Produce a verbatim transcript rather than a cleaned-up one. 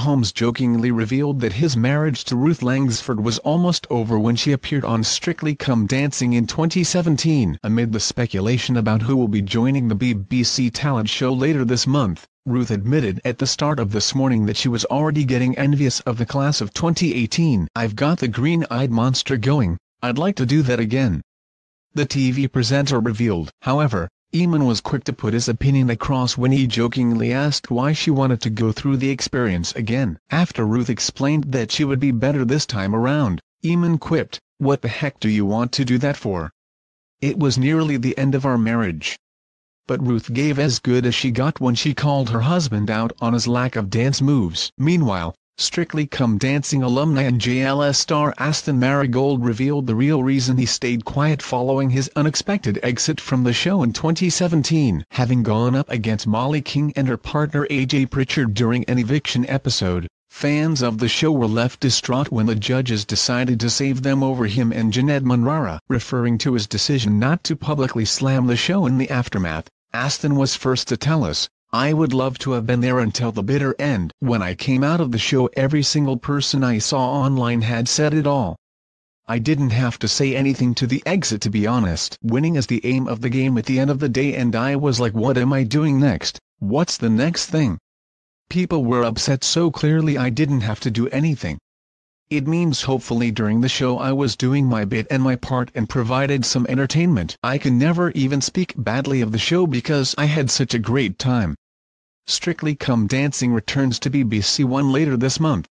Holmes jokingly revealed that his marriage to Ruth Langsford was almost over when she appeared on Strictly Come Dancing in twenty seventeen. Amid the speculation about who will be joining the B B C talent show later this month, Ruth admitted at the start of This Morning that she was already getting envious of the class of twenty eighteen. "I've got the green-eyed monster going, I'd like to do that again," the T V presenter revealed. However, Eamonn was quick to put his opinion across when he jokingly asked why she wanted to go through the experience again. After Ruth explained that she would be better this time around, Eamonn quipped, "What the heck do you want to do that for? It was nearly the end of our marriage." But Ruth gave as good as she got when she called her husband out on his lack of dance moves. Meanwhile, Strictly Come Dancing alumni and J L S star Aston Merrygold revealed the real reason he stayed quiet following his unexpected exit from the show in twenty seventeen. Having gone up against Molly King and her partner A J Pritchard during an eviction episode, fans of the show were left distraught when the judges decided to save them over him and Jeanette Monrara. Referring to his decision not to publicly slam the show in the aftermath, Aston was first to tell us, "I would love to have been there until the bitter end. When I came out of the show, every single person I saw online had said it all. I didn't have to say anything to the exit, to be honest. Winning is the aim of the game at the end of the day, and I was like, what am I doing next? What's the next thing? People were upset, so clearly I didn't have to do anything. It means hopefully during the show I was doing my bit and my part and provided some entertainment. I can never even speak badly of the show because I had such a great time." Strictly Come Dancing returns to B B C One later this month.